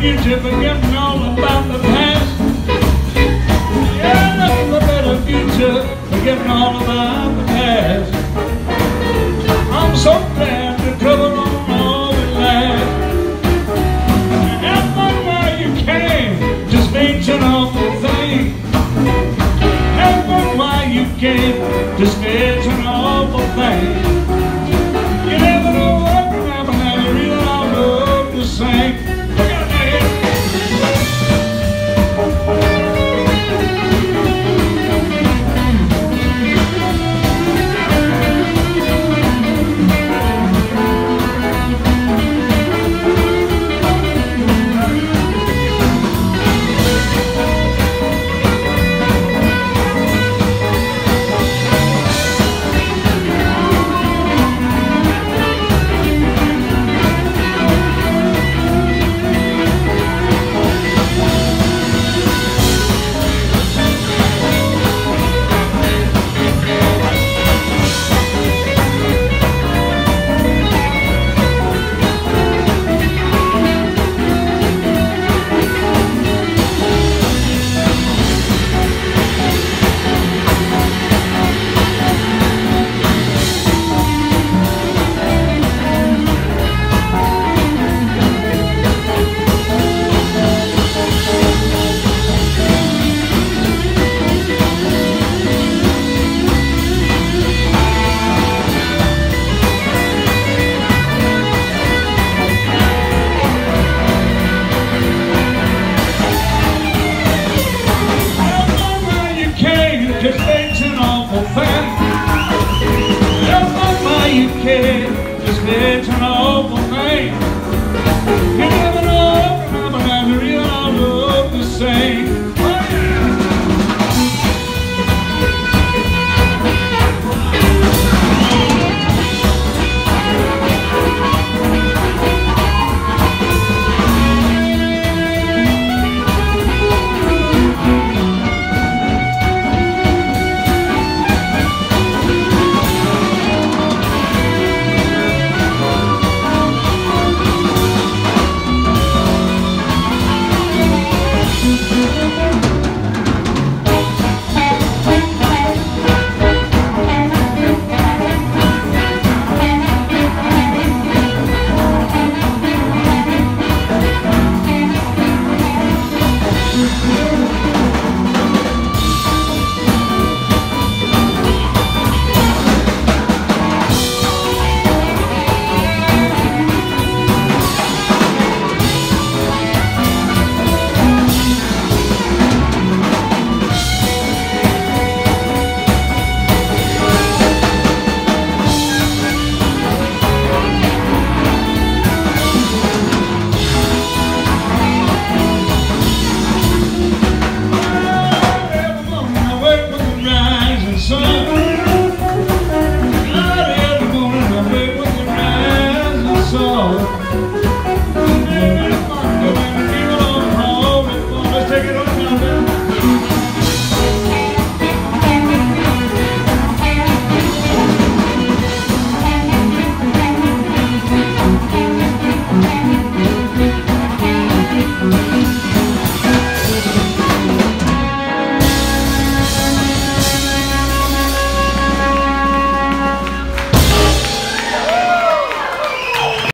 future, forgetting all about the past. Yeah, nothing but a better future, forgetting all about the past. I'm so glad the trouble won't always last. And have fun while you can, just ain't an awful thing. Have fun while you can, just ain't an awful thing. Just ain't an awful thing. There's no way you can. Just ain't an awful thing. You never know, I'm a man, you all look the same. Oh.